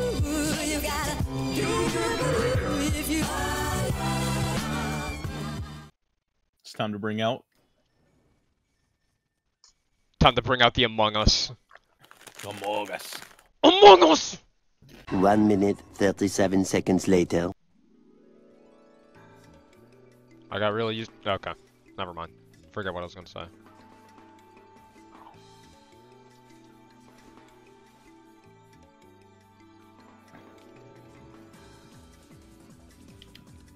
you gotta do if you are. It's time to bring out. Time to bring out the Among Us. Among Us. Among Us! 1 minute, 37 seconds later. I got really used. Okay, never mind. Forget what I was gonna say.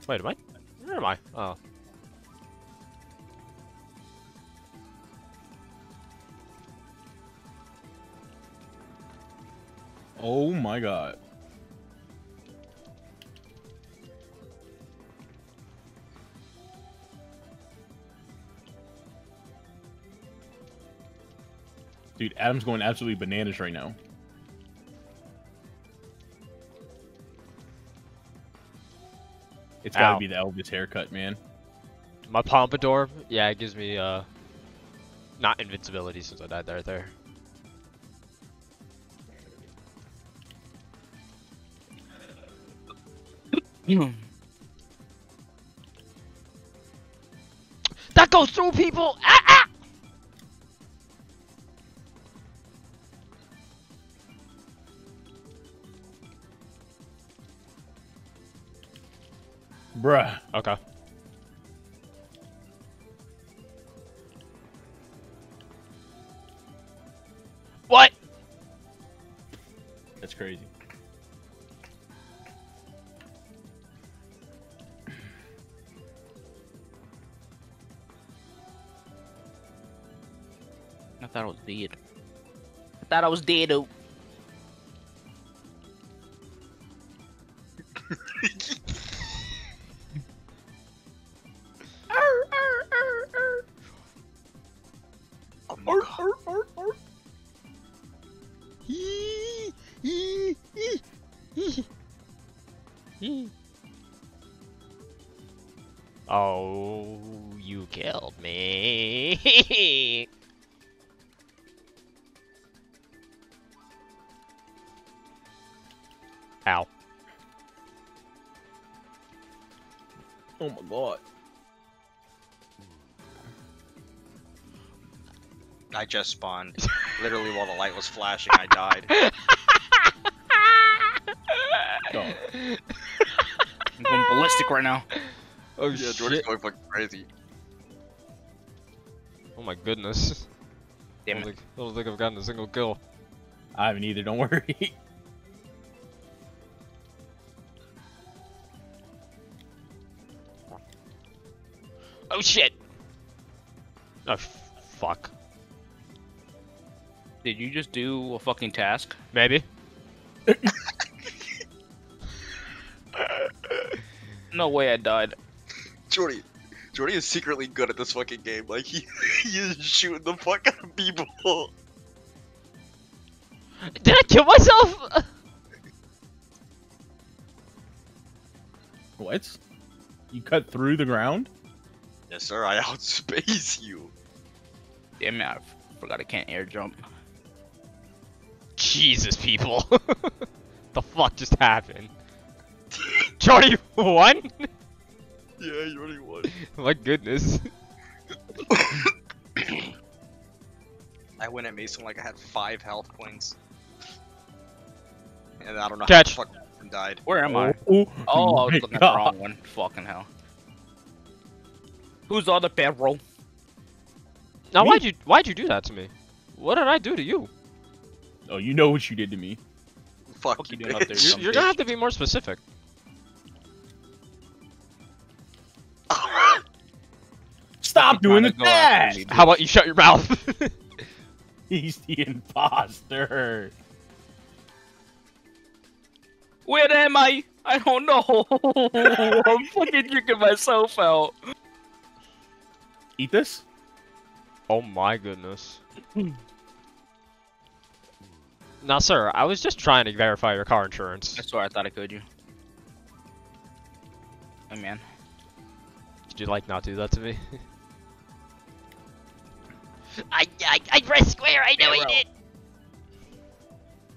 Wait, am I? Where am I? Oh. Oh my god. Dude, Adam's going absolutely bananas right now. It's gotta be the Elvis haircut, man. My pompadour, yeah, it gives me not invincibility since I died there. That goes through people. Ah! Bruh. Okay. What? That's crazy. I thought I was dead. I thought I was dead. Oh. Oh, you killed me. Ow. Oh my god. I just spawned. Literally while the light was flashing, I died. Oh. I'm going ballistic right now. Oh yeah, Jordan's going fucking crazy. Oh my goodness. Damn, I don't think I've gotten a single kill. I haven't either, don't worry. Oh shit! Oh fuck. Did you just do a fucking task? Maybe. No way I died. Jordy is secretly good at this fucking game. Like, he is shooting the fuck out of people. Did I kill myself? What? You cut through the ground? Yes, sir. I outspace you. Damn it. I forgot I can't air jump. Jesus, people. The fuck just happened? Jordy won? Yeah, you already won. My goodness. I went at Mason like I had 5 health points. And I don't know how the fuck Mason died. Where am I? Oh, I was looking at the wrong one. Fucking hell. Who's on the barrel? Now, why'd you do that to me? What did I do to you? Oh, you know what you did to me. Fuck you, doing up there, you're gonna have to be more specific. Stop doing that! How about you shut your mouth? He's the imposter. Where am I? I don't know. I'm fucking drinking myself out. Eat this? Oh my goodness. Now, sir, I was just trying to verify your car insurance. That's why I thought I could you. Oh man. Did you like not do that to me? I pressed square, I know I did!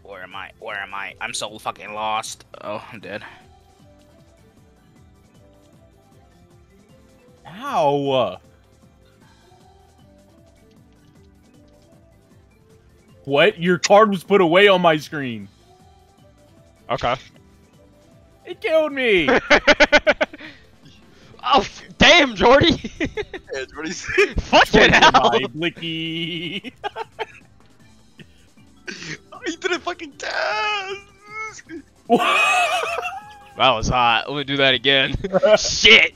Where am I? Where am I? I'm so fucking lost. Oh, I'm dead. Ow! What? Your card was put away on my screen. Okay. It killed me! Oh, damn, Jordy! Yeah, Jordy's... Fucking hell! Blicky! Oh, he did a fucking test! That was hot. Let me do that again. Shit!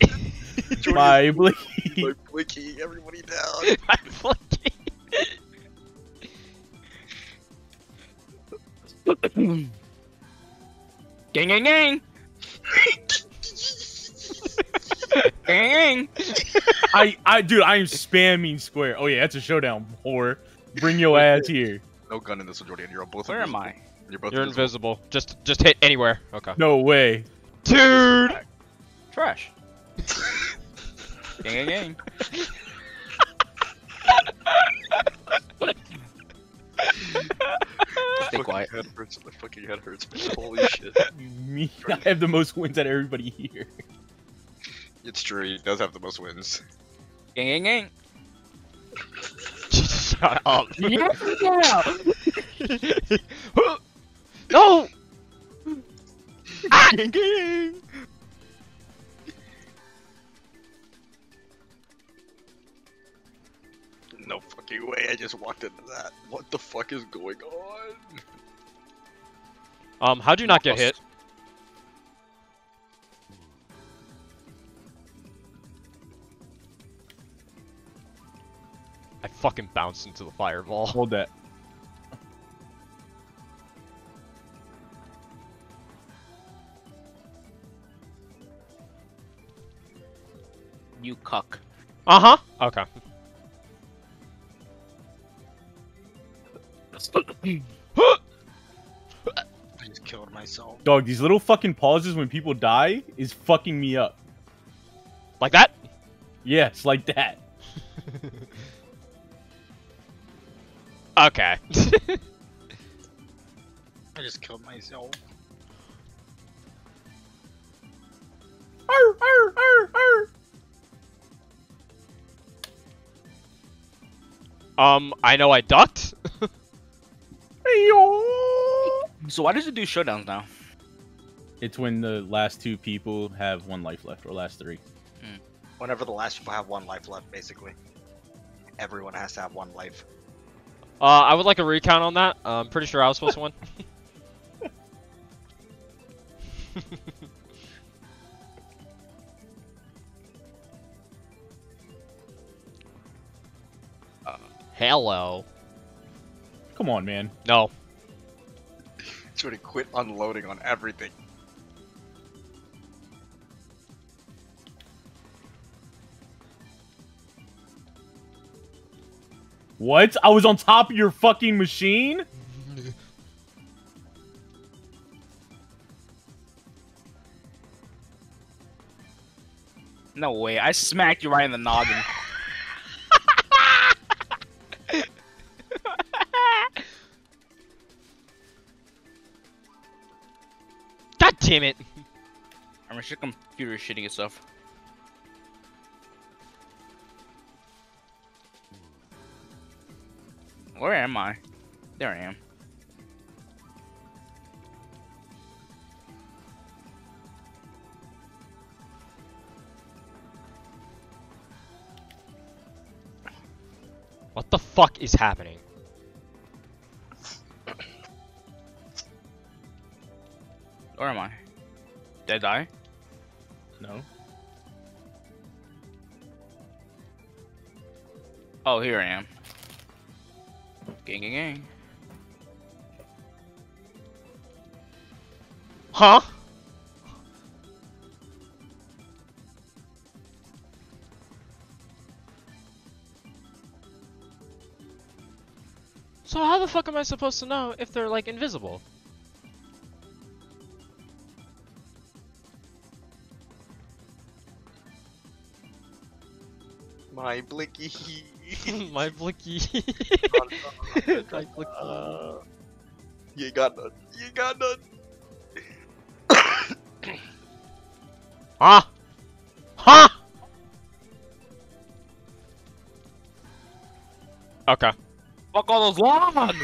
Jordy, my Blicky! My Blicky, everybody down! My Blicky! Gang, gang, gang! Gang! Dude, I am spamming square. Oh yeah, that's a showdown, whore. Bring your ass here. No gun in this one, Jordan. You're both. Where am I? You're both. You're invisible. Just hit anywhere. Okay. No way, dude. Trash. Gang, gang, gang. Stay quiet. My fucking head hurts, man. Holy shit. Me, I have the most wins out of everybody here. It's true, he does have the most wins. Gang, gang, gang. Shut up. No! Ah! Gang, gang! No fucking way, I just walked into that. What the fuck is going on? How'd you not get hit? I fucking bounced into the fireball. Hold that. You cuck. Uh-huh. Okay. I just killed myself. Dog, these little fucking pauses when people die is fucking me up. Like that? Yes, like that. Okay. I just killed myself. Arr, arr, arr, arr. I know I ducked. So why does it do showdowns now? It's when the last two people have one life left, or last three. Mm. Whenever the last people have one life left, basically. Everyone has to have one life. I would like a recount on that. I'm pretty sure I was supposed to win. Hello. Come on, man. No. Should have quit unloading on everything. What? I was on top of your fucking machine? No way. I smacked you right in the noggin. Damn it! I'm sure the computer is shitting itself. Where am I? There I am. What the fuck is happening? Where am I? Did I die? No. Oh, here I am. Gang, gang, gang. Huh? So how the fuck am I supposed to know if they're, like, invisible? My Blicky. My Blicky. My Blicky. You ain't got none. You ain't got none. Huh? Huh? Okay. Fuck all those logs!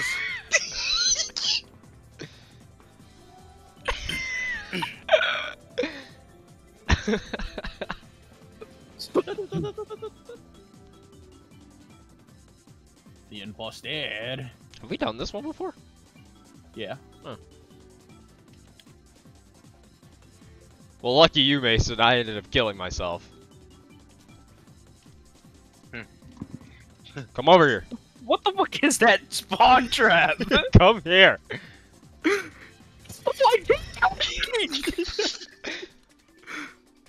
The imposter. Have we done this one before? Yeah. Huh. Well, lucky you, Mason. I ended up killing myself. Come over here. What the fuck is that spawn trap? Come here.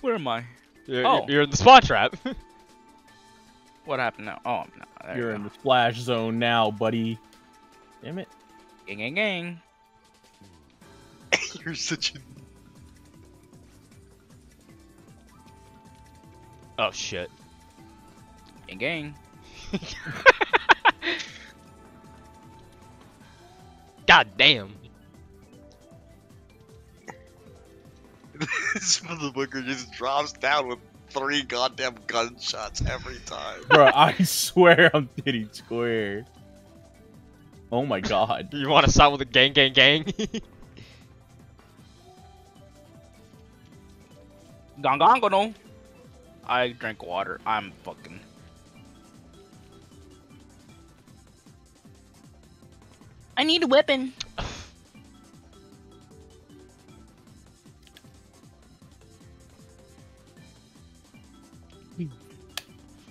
Where am I? You're in the spawn trap. What happened now? Oh, I'm not. There you're in the splash zone now, buddy. Damn it. Gang, gang, gang. You're such a... Oh, shit. Gang, gang. God damn. This motherfucker just drops down with 3 goddamn gunshots every time. Bro, I swear I'm hitting square. Oh my god. You want to start with a gang gang gang? Gongongono. I drink water. I'm fucking... I need a weapon.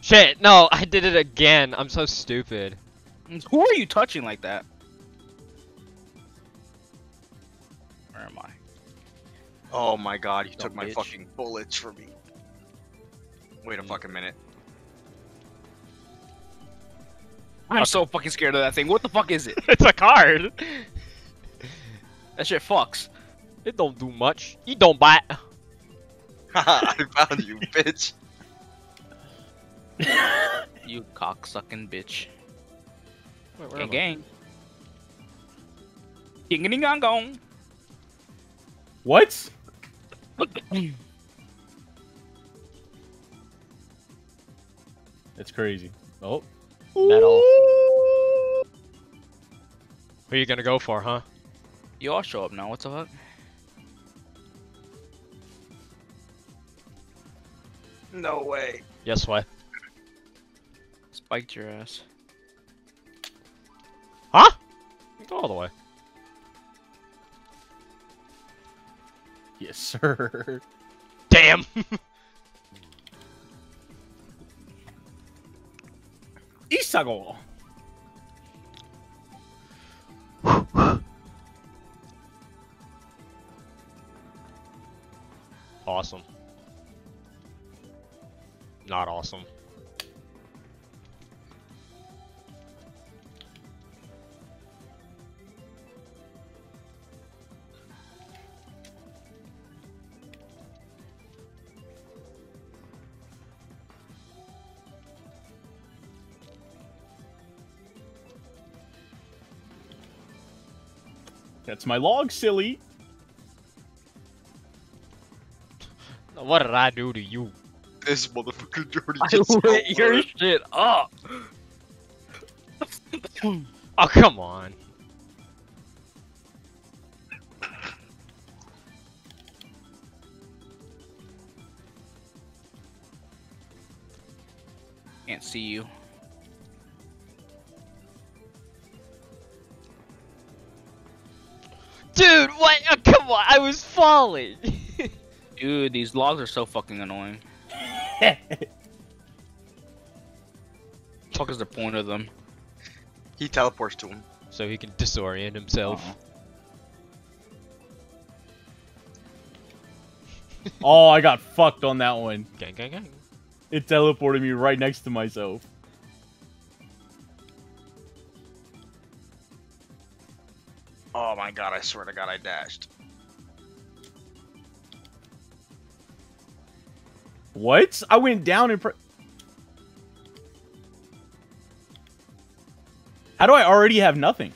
Shit, no, I did it again. I'm so stupid. Who are you touching like that? Where am I? Oh my god, you took my fucking bullets from me. Wait a fucking minute. I'm so fucking scared of that thing. What the fuck is it? It's a card. That shit fucks. It don't do much. You don't bite. Haha, I found you, bitch. You cocksucking bitch. Wait, where gang, gang. Ding dong gong. What? That's crazy. Oh. Metal. Who are you gonna go for, huh? You all show up now, what the fuck? No way. Yes way. Spiked your ass. Huh? Go all the way. Yes, sir. Damn! Isao. Awesome. Not awesome. That's my log, silly. What did I do to you? This motherfucker dirty just lit your shit up. Oh, come on. Can't see you. Dude, what? Oh, come on, I was falling! Dude, these logs are so fucking annoying. Fuck is the point of them? He teleports to him. So he can disorient himself. Uh-huh. Oh, I got fucked on that one. Gang, gang, gang. It teleported me right next to myself. Oh my god, I swear to god I dashed. What? I went down in How do I already have nothing?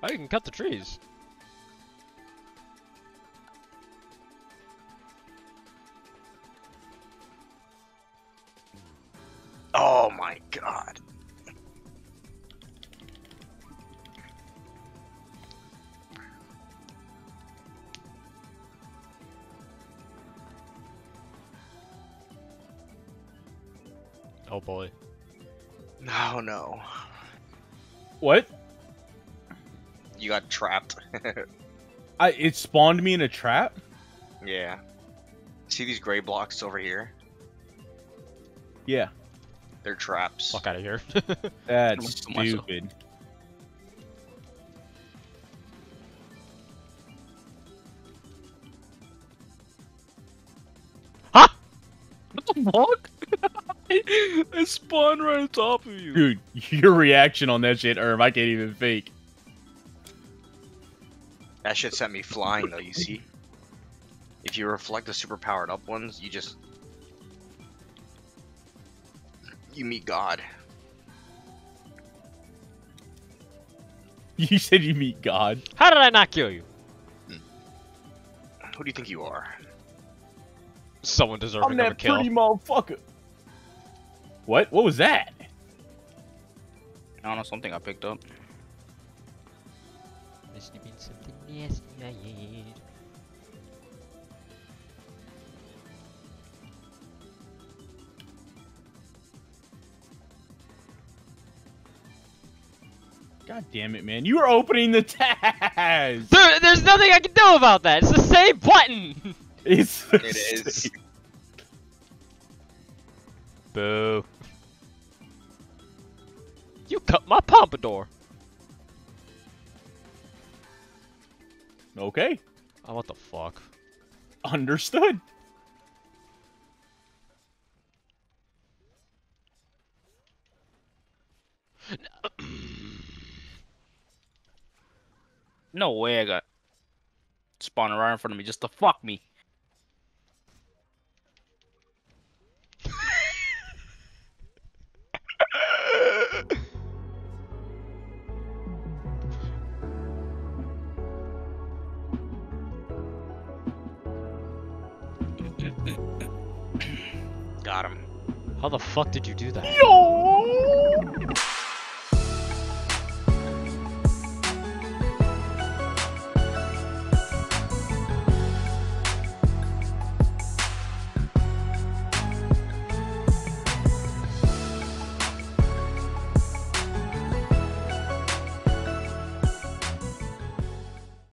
Oh, you can cut the trees. Oh my god. Oh boy. No, no. What? You got trapped. It spawned me in a trap? Yeah. See these gray blocks over here? Yeah. They're traps. Fuck out of here. That's stupid. Huh? What the fuck? I spawned right on top of you. Dude, your reaction on that shit, Irv, I can't even fake. That shit sent me flying, though, you see? If you reflect the super powered up ones, you just... you meet God. You said you meet God? How did I not kill you? Who do you think you are? Someone deserving of a kill. I'm that pretty motherfucker. What? What was that? I don't know, something I picked up. Must have been something nasty I had. God damn it, man. You are opening the tabs! Dude, there's nothing I can do about that! It's the same button! It is. Boo. You cut my pompadour. Okay. Oh, what the fuck? Understood. No way I got spawned right in front of me just to fuck me. Got him. How the fuck did you do that? Yo!